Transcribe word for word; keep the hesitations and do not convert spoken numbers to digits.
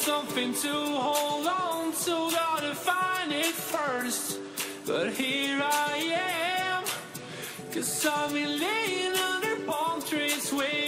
Something to hold on to, gotta find it first. But here I am, 'cause I've been laying under palm trees waiting.